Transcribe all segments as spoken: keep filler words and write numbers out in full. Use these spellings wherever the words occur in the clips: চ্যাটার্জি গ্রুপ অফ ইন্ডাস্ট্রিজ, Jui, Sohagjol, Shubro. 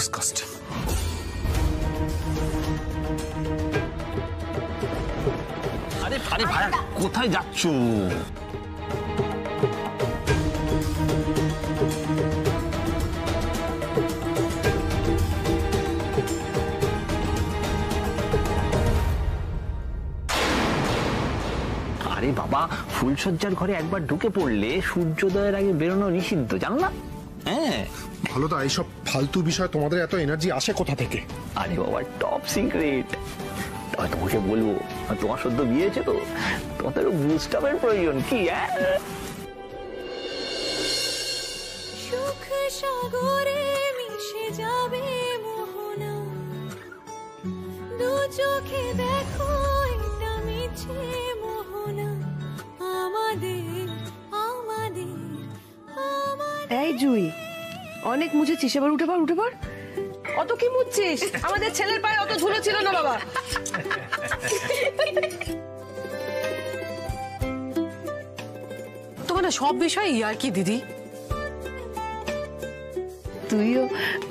disgusting. Are you going to go? আরে বাবা ফুলশয্যার ঘরে একবার ঢুকে পড়লে সূর্যোদয়ের আগে বেরোনো নিষিদ্ধ জানো না হ্যাঁ ভালো তো এইসব ফালতু বিষয় তোমাদের এত এনার্জি আসে কোথা থেকে আরে বাবা টপ সিক্রেট তোমাকে বলবো তোমার সদ্য বিয়ে হয়েছে তো তোমাদের বুস্টাবের প্রয়োজন কি হ্যাঁ সুখ সাগরে মিশে যাবে মোহনা দু চোখে দেখো এটা মিছে Hey, Jui. Onek mujhe chise par uthe par uthe par. Oto ki mujhchis. Amader cheler paye oto jhulo chilo na baba. Tomar na shob bishoy yarki didi. Tuiyo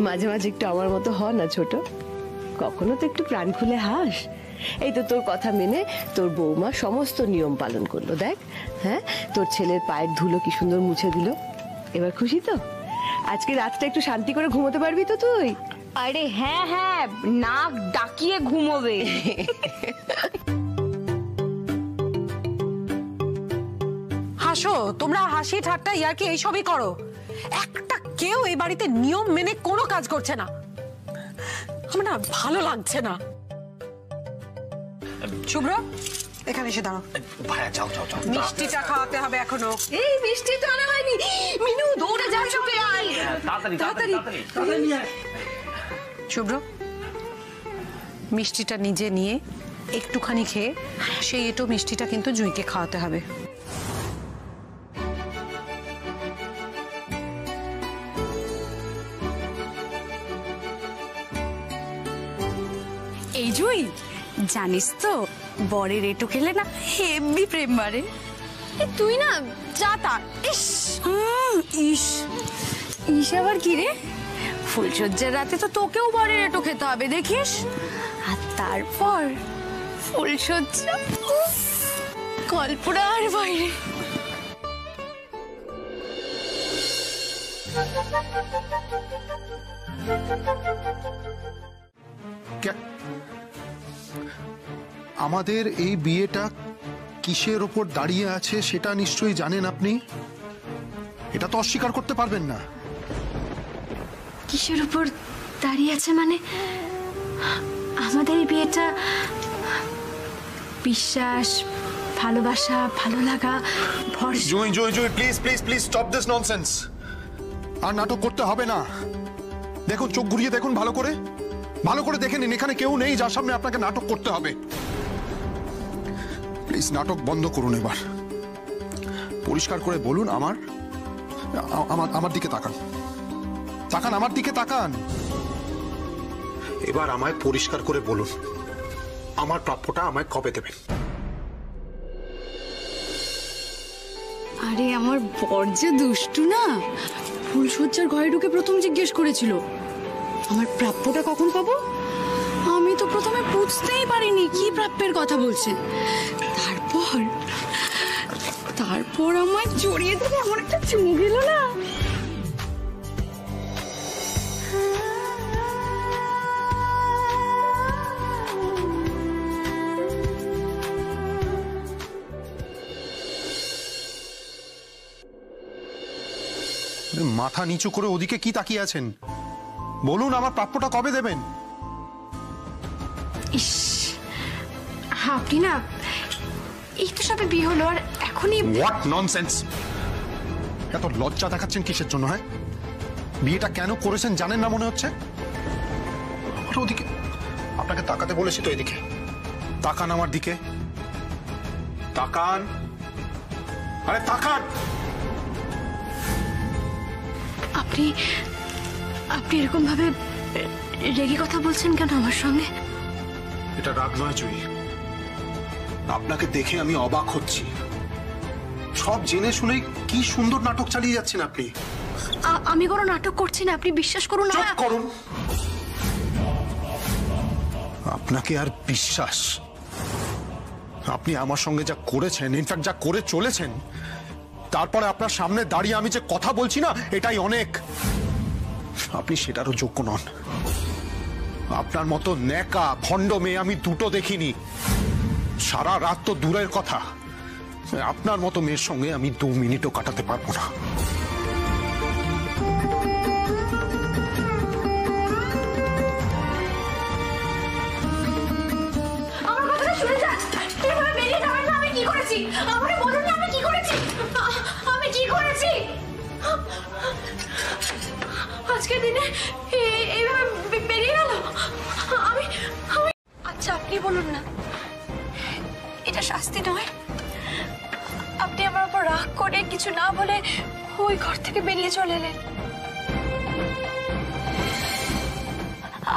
majhe majhe ektu amar moto ho na choto. Kokhono to ektu pran khule hash. এই তো তোর কথা মেনে তোর বৌমা সমস্ত নিয়ম পালন করলো দেখ হ্যাঁ তোর ছেলের পায়ের ধুলো কি সুন্দর মুছে দিল এবার খুশি তো আজকে রাতটা একটু শান্তি করে ঘুমোতে পারবি তো তুই আরে হ্যাঁ হ্যাঁ নাক ডাকিয়ে ঘুমোবে হাসো তোমরা হাসি ঠাট্টা ইয়ারকি এই সবই করো একটা কেউ এই বাড়িতে নিয়ম মেনে কোনো কাজ করছে না আমার না ভালো লাগছে না Shubro, এখানে এসে দাঁড়াও ভাই যাও যাও যাও মিষ্টিটা খাওয়াতে হবে এখনো এই মিষ্টি তো আনা হয়নি মিনু দৌড়ে যাও চুপে আয় তাড়াতাড়ি তাড়াতাড়ি তাড়াতাড়ি নিয়ে আয় Shubro মিষ্টিটা নিজে নিয়ে একটুখানি খেয়ে সেই এটো মিষ্টিটা কিন্তু জুইকে খাওয়াতে হবে এই জুই জানিস তো বরের এটু খেলে না হেভি প্রেম বাড়ে তুই না যা তার ইস ইস ইস আবার কি রে ফুলশয্যার রাতে তো তোকেও বরের এটু খেতে হবে দেখিস আর তারপর ফুলশয্যা কল্পনা আর বাইরে আমাদের এই বিয়েটা কিসের উপর দাঁড়িয়ে আছে সেটা নিশ্চয়ই জানেন আপনি এটা তো অস্বীকার করতে পারবেন না কিসের উপর দাঁড়িয়ে আছে মানে আমাদের এই বিয়েটা বিশ্বাস ভালোবাসা ভালো লাগা ভরসা Jui Jui Jui please please please stop this nonsense আর নাটক করতে হবে না দেখুন চোখ ঘুরিয়ে দেখুন ভালো করে ভালো করে দেখে নিন এখানে কেউ নেই যার সামনে আপনাকে নাটক করতে হবে প্লিজ নাটক বন্ধ করুন এবার পরিষ্কার করে বলুন আমার আমার দিকে তাকান তাকান আমার দিকে তাকান এবার আমায় পরিষ্কার করে বলুন আমার প্রাপ্যটা আমায় কবে দেবেন আরে আমার বর যে দুষ্টু না ফুলশয্যার ঘরে ঢুকে প্রথম জিজ্ঞেস করেছিল আমার প্রাপ্যটা কখন পাবো আমি তো প্রথমে বুঝতেই পারিনি কি প্রাপ্যের কথা বলছেন তারপর তারপর আমার জড়িয়ে ধরে এমন একটা চুমু গেল না মাথা নিচু করে ওদিকে কি তাকিয়ে আছেন বলুন আমার প্রাপ্যটা কবে দেবেন ইস আপনি না এই তো সবে বিয়ে হলো আর এখনই হোয়াট ননসেন্স এত লজ্জা দেখাচ্ছেন কিসের জন্য হ্যাঁ বিয়েটা কেন করেছেন জানেন না মনে হচ্ছে ওদিকে আপনাকে তাকাতে বলেছি তো এদিকে তাকান আমার দিকে তাকান আরে তাকান আপনি আপনি এরকম ভাবে রেগে কথা বলছেন কেন আমার সঙ্গে এটা রাগ নয় জুই আপনাকে দেখে আমি অবাক হচ্ছি সব জেনে শুনে কি সুন্দর নাটক চালিয়ে যাচ্ছেন আপনি। আমি কোনো নাটক করছি না, আপনি বিশ্বাস করুন। চুপ করুন, আপনাকে আর বিশ্বাস? আপনি আমার সঙ্গে যা করেছেন, ইনফ্যাক্ট যা করে চলেছেন, তারপরে আপনার সামনে দাঁড়িয়ে আমি যে কথা বলছি না, এটাই অনেক। আপনি সেটারও যোগ্য নন। আপনার মতো ন্যাকা ভণ্ড মেয়ে আমি দুটো দেখিনি, সারা রাত তো দূরের কথা, আপনার মতো মেয়ের সঙ্গে আমি দু মিনিটও কাটাতে পারবো না। আজকের দিনে বেরিয়ে গেল। আচ্ছা আপনি বলুন না, এটা শাস্তি নয়? আপনি আমার উপর রাগ করে কিছু না বলে ওই ঘর থেকে বেরিয়ে চলে এলেন।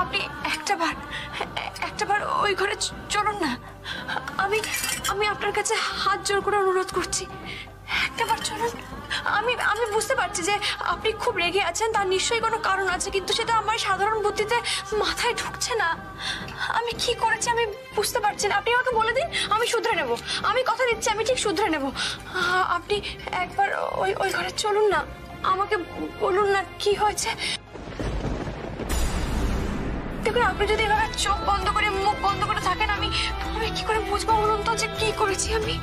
আপনি একটা বার একটা বার ওই ঘরে চলুন না। আমি আমি আপনার কাছে হাত জোর করে অনুরোধ করছি, একটা বার চলুন। আমি আমি বুঝতে পারছি যে আপনি খুব রেগে আছেন, তার নিশ্চয়ই কোনো কারণ আছে, কিন্তু সেটা আমার সাধারণ বুদ্ধিতে মাথায় ঢুকছে না। আমি কি করেছি আমি বুঝতে পারছি না, আপনি আমাকে বলে দিন, আমি শুধরে নেব। আমি কথা দিচ্ছি, আমি ঠিক শুধরে নেব। আপনি একবার ওই ওই ঘরে চলুন না, আমাকে বলুন না কি হয়েছে। দেখুন, আপনি যদি এভাবে চোখ বন্ধ করে মুখ বন্ধ করে থাকেন, আমি আমি কি করে বুঝবো বলুন তো যে কি করেছি আমি?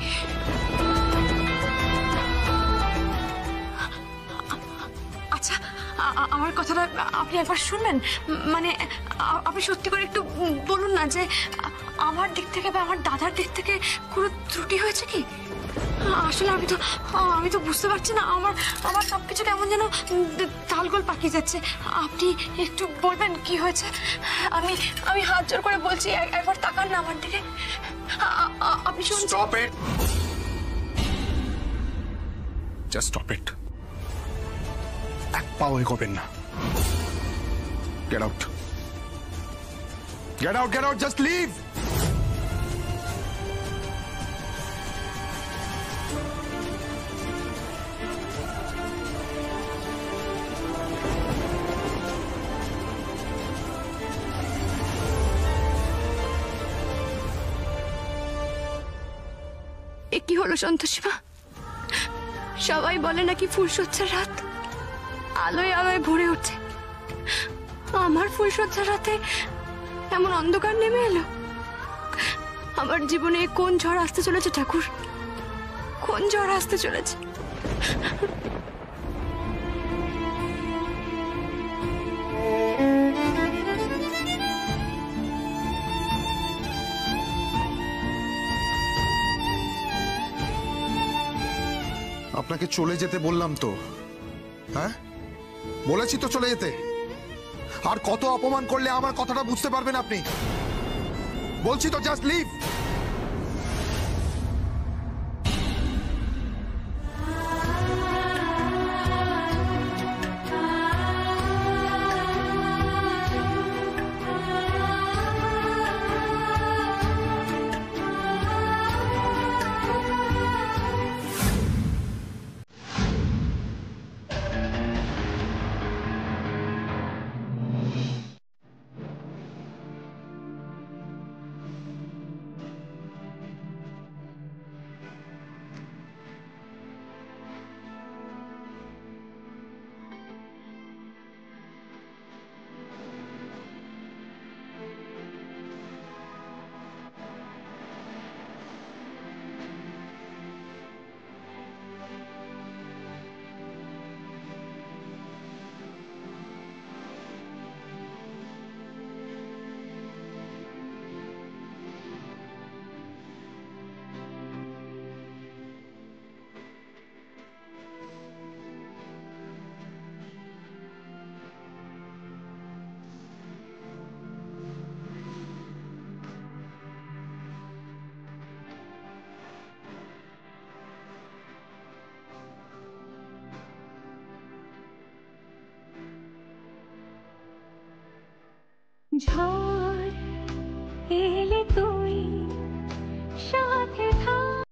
আচ্ছা আমার কথাটা আপনি একবার শুনবেন, মানে আপনি সত্যি করে একটু বলুন না যে আমার দিক থেকে বা আমার দাদার দিক থেকে কোনো ত্রুটি হয়েছে কি? আসলে আমি তো আমি তো বুঝতে পারছি না, আমার আমার সব কিছু কেমন যেন তালগোল পাকিয়ে যাচ্ছে। আপনি একটু বলবেন কি হয়েছে? আমি আমি হাত জোর করে বলছি, একবার তাকান না আমার দিকে। আপনি শুনুন। Stop it, just stop it. এক পাও এগোবেন না। Get out, get out, get out, just leave. কি হলো সন্তোষীমা? সবাই বলে নাকি ফুলশয্যার রাত আলোয় আলোয় ভরে উঠছে, আমার ফুলশয্যার রাতে এমন অন্ধকার নেমে এলো। আমার জীবনে কোন ঝড় আসতে চলেছে ঠাকুর, কোন ঝড় আসতে চলেছে! আপনাকে চলে যেতে বললাম তো, হ্যাঁ বলেছি তো চলে যেতে। আর কত অপমান করলে আমার কথাটা বুঝতে পারবেন আপনি? বলছি তো জাস্ট লিভ। ঝড় এলে তুই সাথে থাক।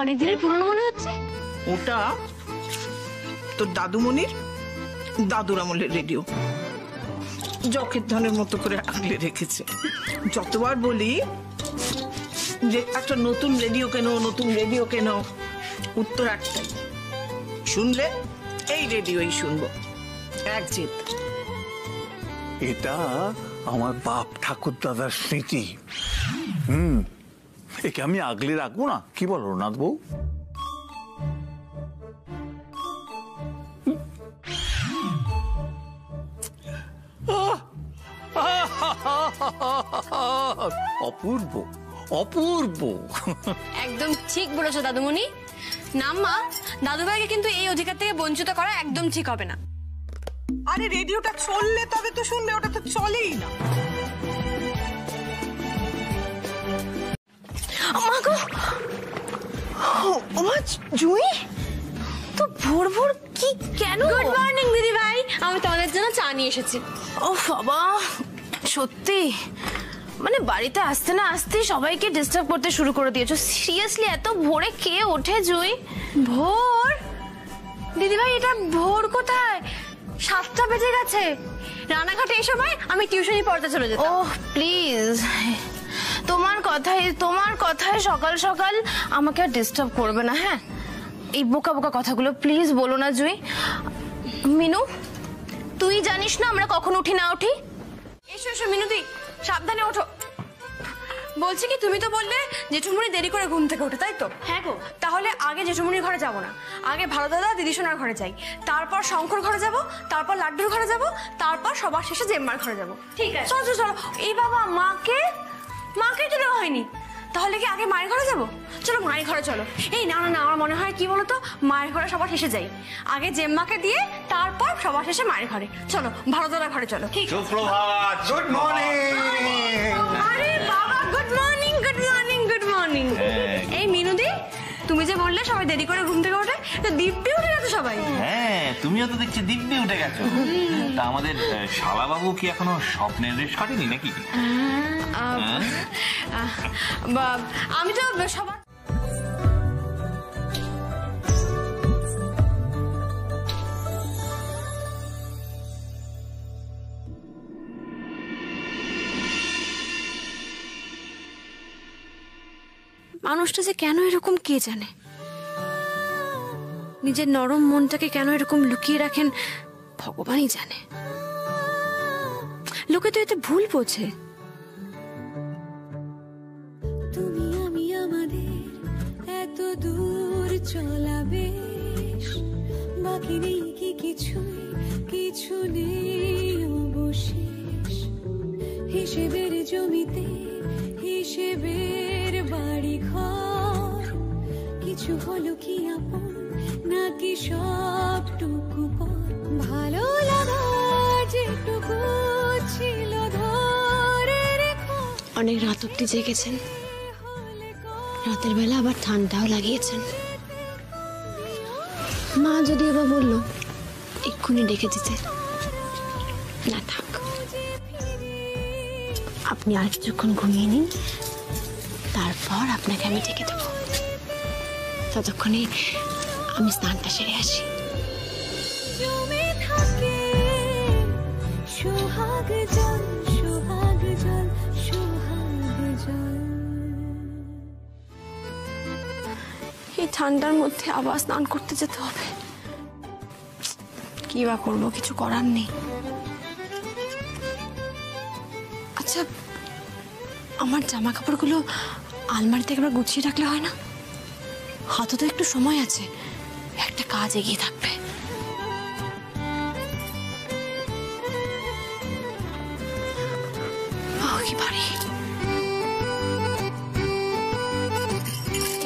অনেক দিনের পুরনো মনে হচ্ছে। ওটা তোর দাদুমণির দাদুর আমলের রেডিও, যকের ধনের মতো করে আগলে রেখেছে। যতবার বলি যে একটা নতুন রেডিও কেন, নতুন রেডিও কেন, উত্তর একটাই, শুনলে এই রেডিওই শুনবো। এক জিত, এটা আমার বাপ ঠাকুর দাদার স্মৃতি। হুম, একে আমি আগলে রাখবো না, কি বল রনাথ বউ? অপূর্ব, অপূর্ব, একদম ঠিক বলেছো দাদুমণি। নাম্মা, দাদুভাইকে কিন্তু এই অধিকার থেকে বঞ্চিত করা একদম ঠিক হবে না। আরে রেডিওটা চললে তবে তো শুনবে, ওটা তো চলেই না। জুই তো ভোর ভোর কি কেন? গুড মর্নিং দিদি ভাই, আমি তোমাদের জন্য চা নিয়ে এসেছি। ও বাবা, সত্যি মানে বাড়িতে আসতে না আসতে সবাইকে ডিস্টার্ব করতে শুরু করে দিয়েছো। সিরিয়াসলি এত ভোরে কে ওঠে জুই? ভোর দিদি ভাই, এটা ভোর কোথায়? সাতটা বেজে গেছে। রানাঘাটে এই সময় আমি টিউশনি পড়তে চলে যেতাম। ওহ প্লিজ, তোমার কথাই তোমার কথাই সকাল সকাল আমাকে আর ডিস্টার্ব করবে না। হ্যাঁ, এই বোকা বোকা কথাগুলো প্লিজ বলো না জুই। মিনু, তুই জানিস না আমরা কখন উঠি না উঠি? এসো এসো মিনুদি, সাবধানে ওঠো। বলছি কি, তুমি তো বললে জেঠুমুনি দেরি করে ঘুম থেকে ওঠে, তাই তো? হ্যাঁ গো। তাহলে আগে জেঠুমুনির ঘরে যাবো না, আগে ভালো দাদা দিদি সোনার ঘরে যাই, তারপর শঙ্কর ঘরে যাব, তারপর লাড্ডুর ঘরে যাব, তারপর সবার শেষে জেম্মার ঘরে যাবো। ঠিক আছে, চলো চলো। এই বাবা, মাকে মাকে তো দেওয়া হয়নি, তাহলে কি আগে মায়ের ঘরে যাবো? চলো মায়ের ঘরে চলো। এই না না না, আমার মনে হয় কি বলতো, মায়ের ঘরে সবার শেষে যাই, আগে জেম্মাকে দিয়ে তারপর সবার শেষে মায়ের ঘরে। চলো ভালো দাদা ঘরে চলো। ঠিক আছে। এই মিনুদি, তুমি যে বললে সবাই দেরি করে ঘুম থেকে ওঠে, তো দিব্যি উঠে গেছে সবাই। হ্যাঁ, তুমিও তো দেখছি দিব্যি উঠে গেছো। তা আমাদের শালাবাবু কি এখনো স্বপ্নের রেশ কাটেনি নাকি? আমি তো সবার মানুষটা যে কেন এরকম কে জানে। নিজের নরম মনটাকে কেন এরকম লুকিয়ে রাখেন ভগবানই জানে। লোকে তো এতে ভুল বোঝে। তুমি আমি আমাদের এত দূর চলাবে, বাকি নেই কি কিছু, কিছু নেই অবশেষ। হিসেবের জমিতে হিসেবের বাড়ি ঘর, কিছু হলো কি আপন নাকি সবটুকু পর। ভালো লাগা যেটুকু ছিল ধরে রেখো। অনেক রাত অব্দি জেগেছেন, রাতের বেলা আবার ঠান্ডাও লাগিয়েছেন। মা যদি এবার বললো এক্ষুনি ডেকে দিতে, না থাক আপনি আর কিছুক্ষণ ঘুমিয়ে নিন, তারপর আপনাকে আমি ডেকে দেব। ততক্ষণে আমি স্নানটা সেরে আসি। সোহাগ জল, সোহাগ জল, সোহাগ জল। এই ঠান্ডার মধ্যে আবার স্নান করতে যেতে হবে, কি বা করবো, কিছু করার নেই। আচ্ছা, আমার জামা কাপড়গুলো আলমারিতে একবার গুছিয়ে রাখলে হয় না? হাতে তো একটু সময় আছে, একটা কাজ এগিয়ে থাকবে।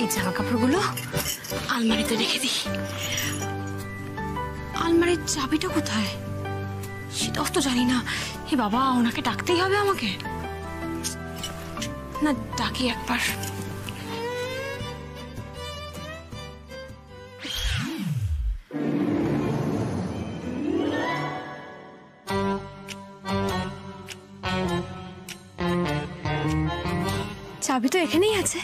এই জামা কাপড়গুলো আলমারিতে রেখে দিই। আলমারির চাবিটা কোথায় সেটাও তো জানি না। হে বাবা, ওনাকে ডাকতেই হবে আমাকে। না, ডাকি একবার। চাবি তো এখানেই আছে,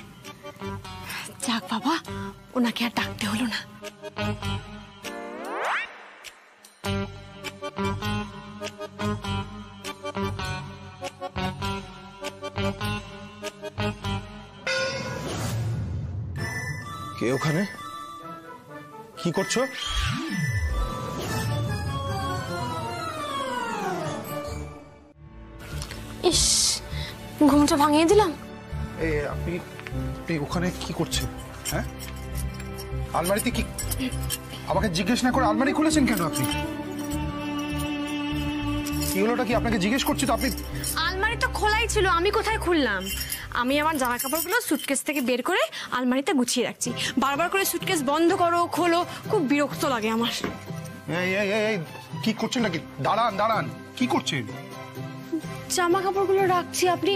যাক বাবা ওনাকে আর ডাকতে হলো না। কে ওখানে কি করছো? ইস ঘুমটা ভাঙিয়ে দিলাম। এ আপনি ওখানে কি করছেন? হ্যাঁ আলমারিতে কি? আমাকে জিজ্ঞেস না করে আলমারি খুলেছেন কেন আপনি? কি হলোটা কি? আপনাকে জিজ্ঞেস করছি তো। আপনি আলমারি তো খোলাই ছিল, আমি কোথায় খুললাম? আমি আমার জামা কাপড়গুলো সুটকেস থেকে বের করে আলমারিতে গুছিয়ে রাখছি। বারবার করে সুটকেস বন্ধ করো খোলো, খুব বিরক্ত লাগে আমার। এই এই এই কি করছেন নাকি? দাঁড়ান দাঁড়ান, কি করছেন? জামা কাপড়গুলো রাখছি, আপনি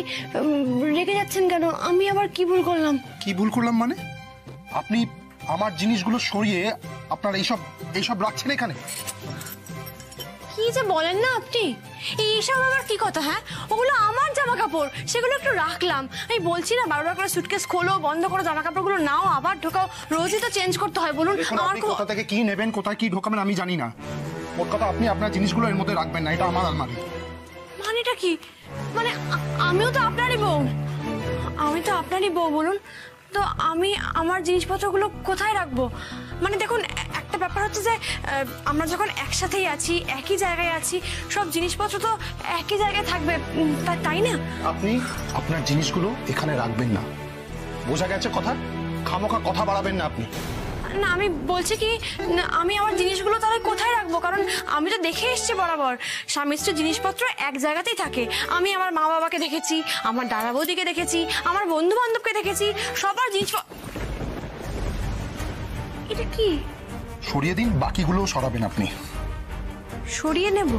রেগে যাচ্ছেন কেন? আমি আবার কি ভুল করলাম? কি ভুল করলাম মানে? আপনি আমার জিনিসগুলো সরিয়ে আপনার এইসব এইসব রাখছেন এখানে? কি যে বলেন না আপনি, এইসব আবার কি কথা? হ্যাঁ ওগুলো আমার জামা কাপড়, সেগুলো একটু রাখলাম। আমি বলছি না বারবার করে সুটকেস খোলো বন্ধ করো, জামা কাপড়গুলো নাও আবার ঢোকাও, রোজই তো চেঞ্জ করতে হয় বলুন। আপনি কোথা থেকে কি নেবেন কোথায় কি ঢোকাবেন আমি জানি না। ওর কথা আপনি আপনার জিনিসগুলো এর মধ্যে রাখবেন না, এটা আমার আলমারি। মানেটা কি? মানে আমিও তো আপনারই বউ, আমি তো আপনারই বউ বলুন তো, আমি আমার জিনিসপত্রগুলো কোথায় রাখবো? মানে দেখুন একটা ব্যাপার হচ্ছে যে আমরা যখন একসাথেই আছি একই জায়গায় আছি সব জিনিসপত্র তো একই জায়গায় থাকবে তাই না? আপনি আপনার জিনিসগুলো এখানে রাখবেন না, বোঝা গেছে কথা? খামোখা কথা বাড়াবেন না আপনি। না আমি বলছি কি আমি আমার জিনিসগুলো তাহলে কোথায় রাখবো? কারণ আমি তো দেখে এসছি বরাবর স্বামী স্ত্রীর জিনিসপত্র এক জায়গাতেই থাকে। আমি আমার মা বাবাকে দেখেছি, আমার দাদা বৌদিকে দেখেছি, আমার বন্ধু বান্ধবকে দেখেছি, সবার জিনিসপত্র। এটা কি? সরিয়ে দিন, বাকিগুলো সরাবেন আপনি। সরিয়ে নেব?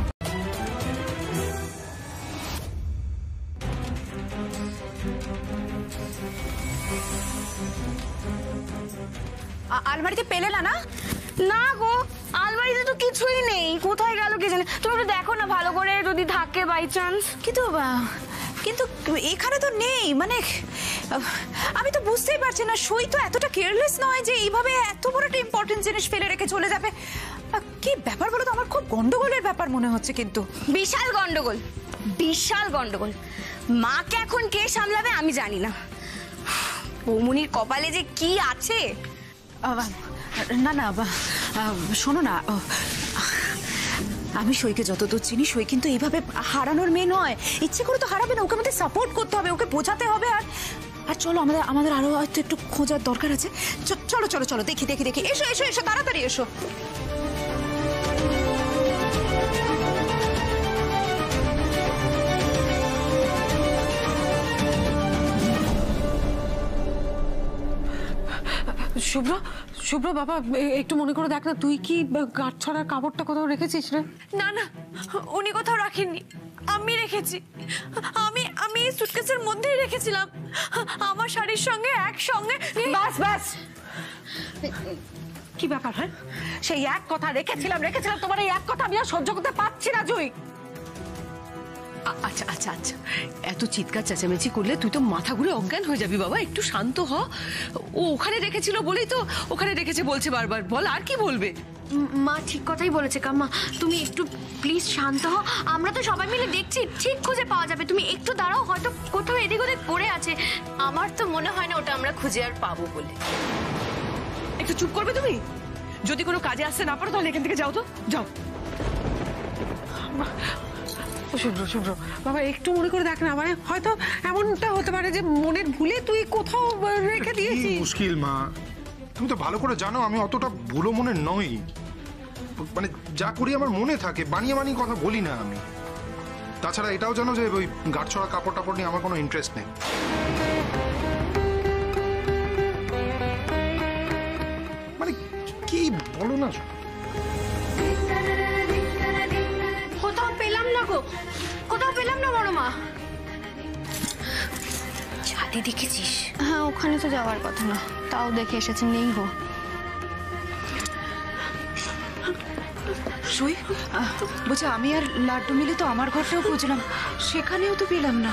আলমারিতে পেলে না? না গো আলমারিতে তো কিছুই নেই, কোথায় গেল কে জানে। তুমি একটু দেখো না ভালো করে যদি থাকে বাই চান্স। কিন্তু কিন্তু এখানে তো নেই। মানে আমি তো বুঝতেই পারছি না, সই তো এতটা কেয়ারলেস নয় যে এইভাবে এত বড় একটা ইম্পর্টেন্ট জিনিস ফেলে রেখে চলে যাবে। কি ব্যাপার বলো তো? আমার খুব গন্ডগোলের ব্যাপার মনে হচ্ছে। কিন্তু বিশাল গন্ডগোল, বিশাল গন্ডগোল। মাকে এখন কে সামলাবে আমি জানি না। বৌমনির কপালে যে কি আছে। না না শোনো না, আমি সইকে যতদূর চিনি সই কিন্তু এইভাবে হারানোর মেয়ে নয়। ইচ্ছে করে তো হারাবে না, ওকে আমাদের সাপোর্ট করতে হবে, ওকে বোঝাতে হবে। আর আর চলো আমাদের আমাদের আরো হয়তো একটু খোঁজার দরকার আছে। চলো চলো চলো দেখি দেখি দেখি এসো এসো এসো তাড়াতাড়ি এসো। শুভ্র শুভ্র বাবা একটু মনে করে দেখ না, তুই কি গাঁট ছড়ার কাপড়টা কোথাও রেখেছিস রে? না না উনি কোথাও রাখেননি, আমি রেখেছি। আমি আমি সুটকেসের মধ্যেই রেখেছিলাম আমার শাড়ির সঙ্গে একসঙ্গে। বাস বাস কি ব্যাপার? হ্যাঁ সেই এক কথা রেখেছিলাম রেখেছিলাম তোমার এই এক কথা আমি আর সহ্য করতে পারছি না জুই। আচ্ছা আচ্ছা আচ্ছা এত চিৎকার চেঁচামেচি করলে তুই তো মাথা ঘুরে অজ্ঞান হয়ে যাবি বাবা, একটু শান্ত হ। ও ওখানে রেখেছিল বলেই তো ওখানে রেখেছে বলছে বারবার, বল আর কি বলবে? মা ঠিক কথাই বলেছে কাম্মা, তুমি একটু প্লিজ শান্ত হও। আমরা তো সবাই মিলে দেখছি, ঠিক খুঁজে পাওয়া যাবে। তুমি একটু দাঁড়াও, হয়তো কোথাও এদিক ওদিক পড়ে আছে। আমার তো মনে হয় না ওটা আমরা খুঁজে আর পাবো বলে। একটু চুপ করবে তুমি? যদি কোনো কাজে আসতে না পারো তাহলে এখান থেকে যাও তো, যাও। শুভ্র শুভ্র বাবা একটু মনে করে দেখ না, মানে হয়তো এমনটা হতে পারে যে মনের ভুলে তুই কোথাও রেখে দিয়েছিস। মুশকিল মা, তুমি তো ভালো করে জানো আমি অতটা ভুলো মনে নই। মানে যা করি আমার মনে থাকে, বানিয়ে বানিয়ে কথা বলি না আমি। তাছাড়া এটাও জানো যে ওই গাঁট ছড়া কাপড় টাপড় নিয়ে আমার কোনো ইন্টারেস্ট নেই। মানে কি বলো না, কোথাও পেলাম না বড় মা। ছাদে দেখেছিস? হ্যাঁ ওখানে তো যাওয়ার কথা না, তাও দেখে এসেছি। নেই গো সই বুঝা, আমি আর লাড্ডু মিলে তো আমার ঘরটাও খুঁজলাম, সেখানেও তো পেলাম না।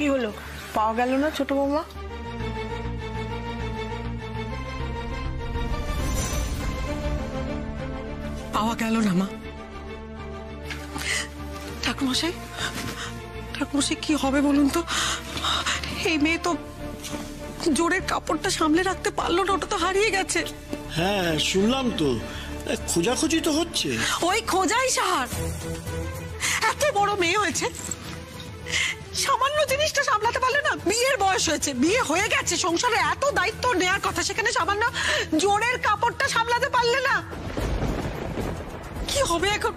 কি হলো? পাওয়া গেল না ছোট বৌমা? পাওয়া গেল না মা। ঠাকুরমশাই, ঠাকুরমশাই কি হবে বলুন তো? এই মেয়ে তো জোরের কাপড়টা সামলে রাখতে পারলো না, ওটা তো হারিয়ে গেছে। হ্যাঁ শুনলাম তো, খোঁজাখুঁজি তো হচ্ছে। ওই খোঁজাই সার, এত বড় মেয়ে হয়েছে সামান্য জিনিসটা সামলাতে পারলো না। বিয়ের বয়স হয়েছে, বিয়ে হয়ে গেছে, সংসারে এত দায়িত্ব নেওয়ার কথা, সেখানে সামান্য জোরের কাপড়টা সামলাতে পারলে না। কি হবে এখন?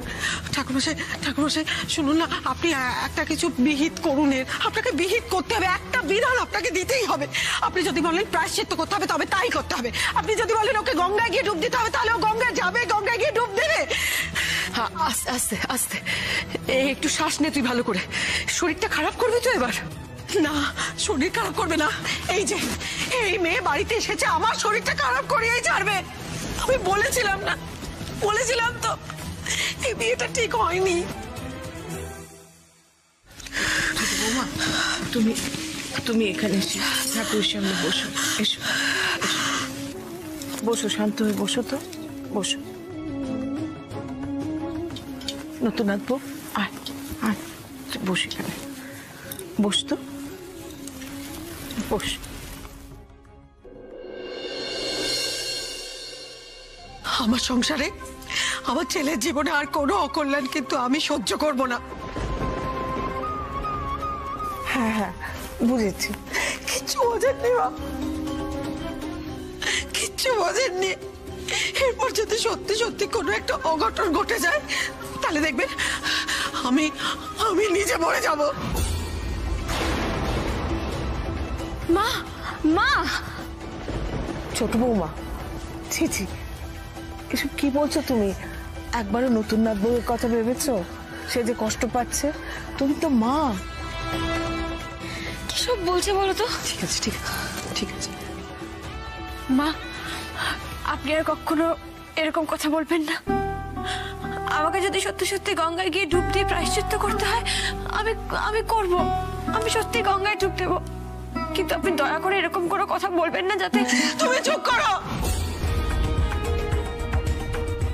ঠাকুরমশাই, ঠাকুরমশাই শুনুন না, আপনি একটা কিছু বিহিত করুন। এর আপনাকে বিহিত করতে হবে, একটা বিধান আপনাকে দিতেই হবে। আপনি যদি বলেন প্রায়শ্চিত্ত করতে হবে, তবে তাই করতে হবে। আপনি যদি বলেন ওকে গঙ্গায় গিয়ে ডুব দিতে হবে, তাহলে ও গঙ্গায় যাবে, গঙ্গায় গিয়ে ডুব দেবে। হ্যাঁ আস্তে আস্তে আস্তে, একটু শ্বাস নে তুই ভালো করে। শরীরটা খারাপ করবি তো এবার? না শরীর খারাপ করবে না। এই যে এই মেয়ে বাড়িতে এসেছে আমার শরীরটা খারাপ করিয়েই ছাড়বে। আমি বলেছিলাম না, বলেছিলাম তো এই বিয়েটা ঠিক হয়নি। তুমি তুমি এখানে এসো, ঠাকুরের সামনে বসো, এসো বসো, শান্ত হয়ে বসো তো, বসো। নতুন আঁকবো, আয় আয় বস, এখানে বস তো, বস। আমার সংসারে, আমার ছেলের জীবনে আর কোনো অকল্যাণ কিন্তু আমি সহ্য করব না। হ্যাঁ হ্যাঁ বুঝেছি, কিচ্ছু বোঝেননি মা, কিচ্ছু বোঝেননি। এরপর যদি সত্যি সত্যি কোনো একটা অঘটন ঘটে যায়, তাহলে দেখবেন আমি আমি নিজে মরে যাব। মা, মা, ছোট বৌমা, ছি ছি, এসব কি বলছো তুমি? একবারও নতুন নাথ বউয়ের কথা ভেবেছো? সে যে কষ্ট পাচ্ছে, তুমি তো মা। কি সব বলছে বলো তো? ঠিক আছে ঠিক আছে ঠিক আছে মা, আপনি আর কখনো এরকম কথা বলবেন না। আমাকে যদি সত্যি সত্যি গঙ্গায় গিয়ে ডুব দিয়ে প্রায়শ্চিত্ত করতে হয়, আমি আমি করব। আমি সত্যি গঙ্গায় ডুব দেবো, কিন্তু আপনি দয়া করে এরকম কোনো কথা বলবেন না। যাতে তুমি চুপ করো,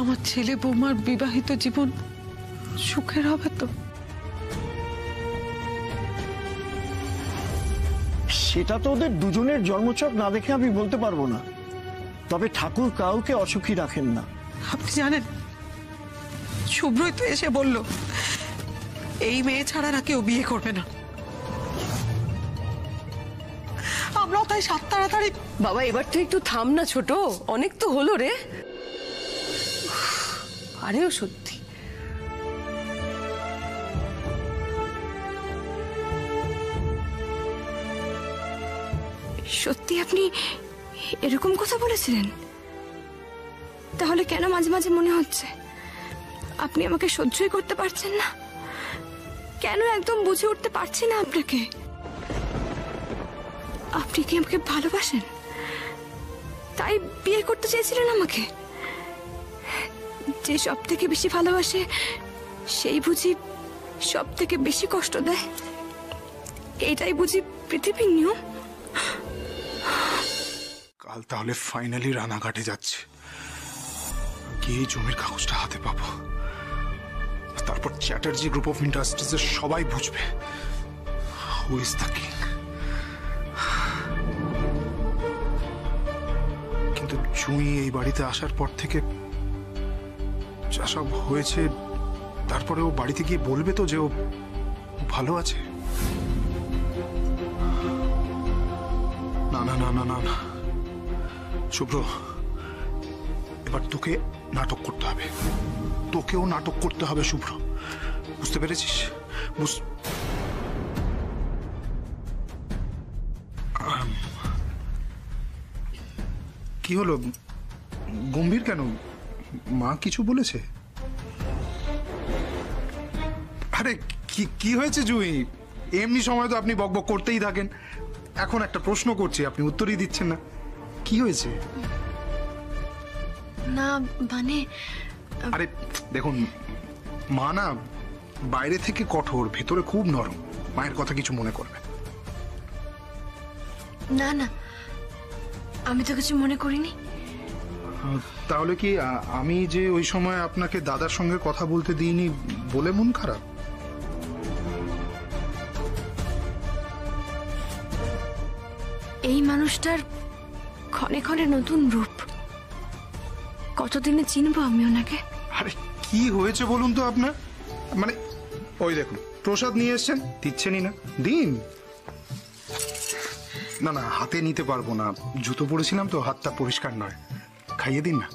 আমার ছেলে বৌমার বিবাহিত জীবন সুখের হবে তো? সেটা তো ওদের দুজনের জন্মছক না দেখে আমি বলতে পারবো না, তবে ঠাকুর কাউকে অসুখী রাখেন না। আপনি জানেন, শুভ্রই তো এসে বলল এই মেয়ে ছাড়া না কেউ বিয়ে করবে না। আমরাও তাই সাত তাড়াতাড়ি। বাবা এবার তুই একটু থাম না ছোট, অনেক তো হলো রে। আরেও সত্যি সত্যি আপনি এরকম কথা বলেছিলেন? তাহলে কেন মাঝে মাঝে মনে হচ্ছে আপনি আমাকে সহ্যই করতে পারছেন না? কেন একদম বুঝে উঠতে পারছি না আপনাকে। আপনি কি আমাকে ভালোবাসেন, তাই বিয়ে করতে চেয়েছিলেন আমাকে? যে সব থেকে বেশি ভালোবাসে সেই বুঝি সব থেকে বেশি কষ্ট দেয়, এটাই বুঝি পৃথিবীর নিয়ম। কাল তাহলে ফাইনালি রানাঘাটে যাচ্ছে, গিয়ে জমির কাগজটা হাতে পাবো, তারপর চ্যাটার্জি গ্রুপ অফ ইন্ডাস্ট্রিজের সবাই বুঝবে হু ইজ দ্য কিং। কিন্তু জুঁই এই বাড়িতে আসার পর থেকে যা সব হয়েছে, তারপরে ও বাড়িতে গিয়ে বলবে তো যে ও ভালো আছে? না না না না না না শুভ্র, এবার তোকে নাটক করতে হবে, তোকেও নাটক করতে হবে শুভ্র, বুঝতে পেরেছিস? কি হলো গম্ভীর কেন মা কিছু বলেছে আরে কি কি হয়েছে জুই এমনি সময় তো আপনি বকবক করতেই থাকেন এখন একটা প্রশ্ন করছি আপনি উত্তরই দিচ্ছেন না কি হয়েছে না মানে আরে দেখুন মা না বাইরে থেকে কঠোর ভেতরে খুব নরম মায়ের কথা কিছু মনে করবে না না আমি তো কিছু মনে করিনি তাহলে কি আমি যে ওই সময় আপনাকে দাদার সঙ্গে কথা বলতে দিইনি বলে মন খারাপ এই মানুষটার ক্ষণে ক্ষণে নতুন রূপ কতদিনে চিনবো আমি ওনাকে আরে কি হয়েছে বলুন তো আপনার মানে ওই দেখুন প্রসাদ নিয়ে এসেছেন দিচ্ছেনই না দিন না না হাতে নিতে পারবো না জুতো পরেছিলাম তো হাতটা পরিষ্কার নয় খাইয়ে দিন না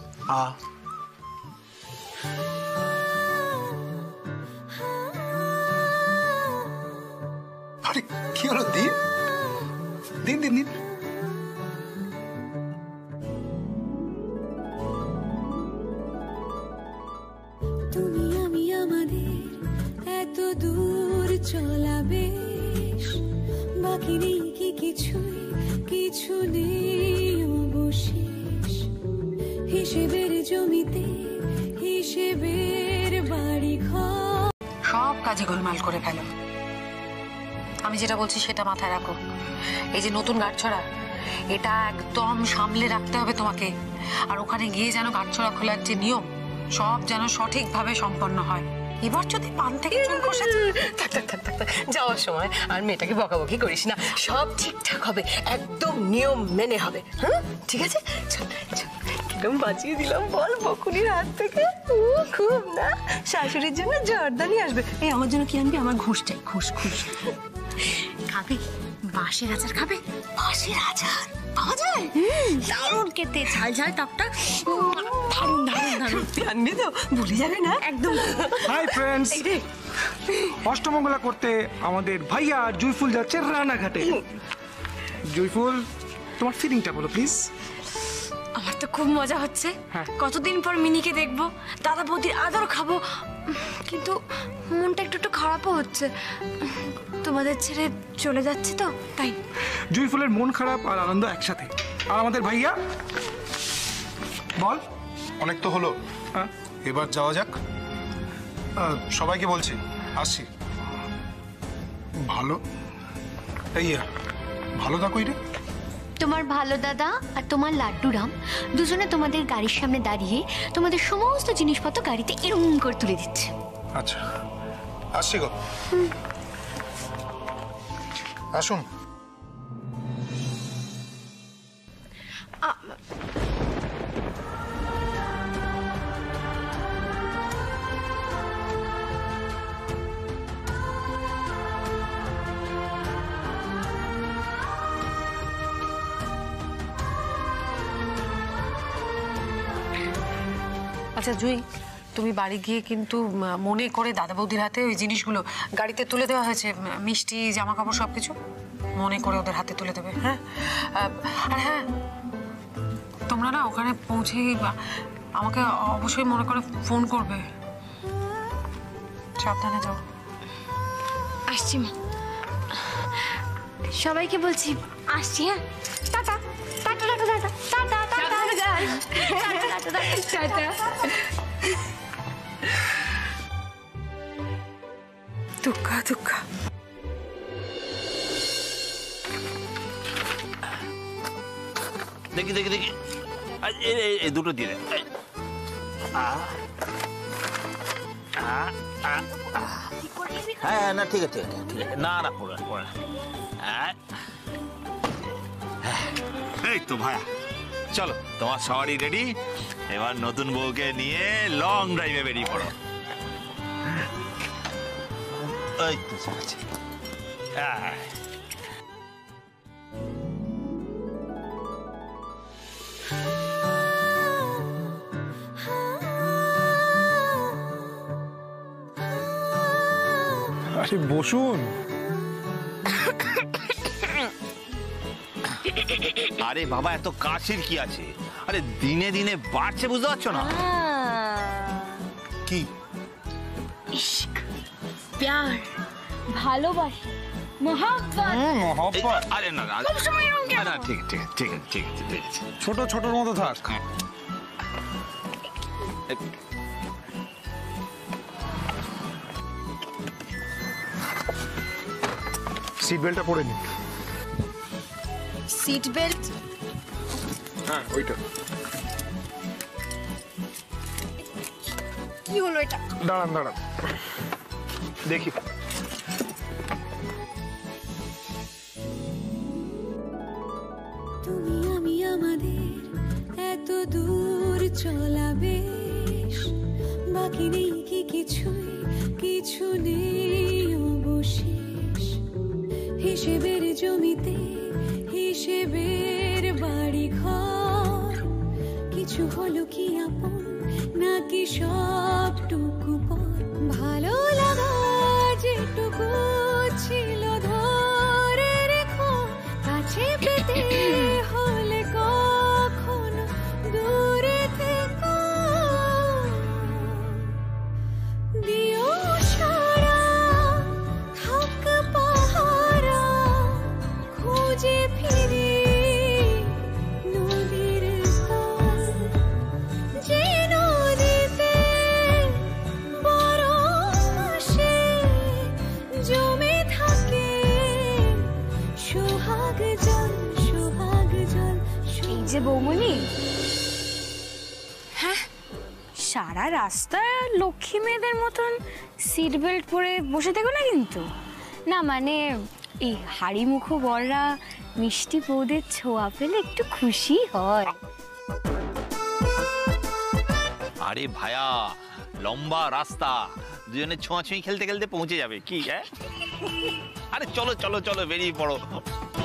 আ আরে কি হলো দিন দিন দিন দিন তুমি আমি আমাদের এত দূর চলাবে বাকি নেই কি কিছুই কিছু নেই অবশেষ হিসেবের জমিতে হিসেবের বাড়ি ঘর সব কাজে গোলমাল করে ফেল আমি যেটা বলছি সেটা মাথায় রাখো এই যে নতুন গাঁটছড়া এটা একদম সামলে রাখতে হবে তোমাকে আর ওখানে গিয়ে যেন গাঁটছড়া খোলার যে নিয়ম সব যেন সঠিকভাবে সম্পন্ন হয় এবার যদি পান থেকে চুল খসে যাওয়ার সময় আর মেয়েটাকে বকাবকি করিস না সব ঠিকঠাক হবে একদম নিয়ম মেনে হবে হ্যাঁ ঠিক আছে কিরম বাঁচিয়ে দিলাম বল বকুনির হাত থেকে খুব না শাশুড়ির জন্য জর্দানি আসবে এই আমার জন্য কি আনবি আমার ঘুষ চাই ঘুষ ঘুষ খাবি বাঁশের আচার খাবে বাঁশের আচার পাওয়া যায় দারুণ খেতে ঝাল ঝাল টকটা অষ্টমঙ্গলা করতে আমাদের ভাইয়া জুইফুল যাচ্ছে রানাঘাটে জুইফুল তোমার ফিলিংটা বলো প্লিজ আমার তো খুব মজা হচ্ছে কতদিন পর মিনিকে দেখবো দাদা বৌদির আদর খাবো কিন্তু মনটা একটু একটু খারাপও হচ্ছে তোমাদের ছেড়ে চলে যাচ্ছে তো তাই জুইফুলের মন খারাপ আর আনন্দ একসাথে আর আমাদের ভাইয়া বল অনেক তো হলো এবার যাওয়া যাক সবাইকে বলছি আসি ভালো এই ভালো থাকো রে তোমার ভালো দাদা আর তোমার লাড্ডুরাম দুজনে তোমাদের গাড়ির সামনে দাঁড়িয়ে তোমাদের সমস্ত জিনিসপত্র গাড়িতে এরকম করে তুলে দিচ্ছে আচ্ছা আসি গো আসুন আচ্ছা জুই তুমি বাড়ি গিয়ে কিন্তু মনে করে দাদা বৌদির হাতে ওই জিনিসগুলো গাড়িতে তুলে দেওয়া হয়েছে মিষ্টি জামা কাপড় সব কিছু মনে করে ওদের হাতে তুলে দেবে হ্যাঁ আর হ্যাঁ তোমরা না ওখানে পৌঁছে আমাকে অবশ্যই মনে করে ফোন করবে সাবধানে যাও আসছি মা সবাইকে বলছি আসছি হ্যাঁ tata tata tata tata tata দেখি দেখি দেখি দুটো দিয়ে হ্যাঁ না ঠিক আছে না না পড়ে পড়ে এই তো ভাইয়া চলো তোমার সবারই রেডি এবার নতুন বউকে নিয়ে লং ড্রাইভে বেরিয়ে পড়ো আরে বসুন আরে বাবা এত কাশির কি আছে আরে দিনে দিনে বাড়ছে বুঝতে পারছো না কি ইশক प्यार ভালোবাসা मोहब्बत मोहब्बत আরে না সব সময় এরকম কেন না ঠিক ঠিক ঠিক ঠিক ছোট ছোটর মতো থাক সিট বেল্টটা পরে নি সিট বেল্ট হ্যাঁ ওইটা কি হলো এটা দাঁড়ান দাঁড়ান দেখি তুমি আমি আমাদের এত দূর চলাবে বাকি নেই কি কিছুই কিছু নেই অবশেষ হিসেবের জমিতে হিসেবের বাড়ি ঘর কিছু হলো কি আপন নাকি সবটুকু পর ভালো লাগা যেটুকু ছিল ধরে রেখো কাছে পেতে হলে কখনো দূরে থেকো দিও সারা থাক পাহারা খুঁজে ফিরে বৌমনি হ্যাঁ সারা রাস্তায় লক্ষ্মী মেয়েদের মতন সিট বেল্ট পরে বসে থেকো না কিন্তু না মানে এই হাড়িমুখ বড়রা মিষ্টি বৌদের ছোঁয়া পেলে একটু খুশি হয় আরে ভায়া লম্বা রাস্তা দুজনে ছোঁয়াছুঁয়ি খেলতে খেলতে পৌঁছে যাবে কি হ্যাঁ আরে চলো চলো চলো বেরিয়ে পড়ো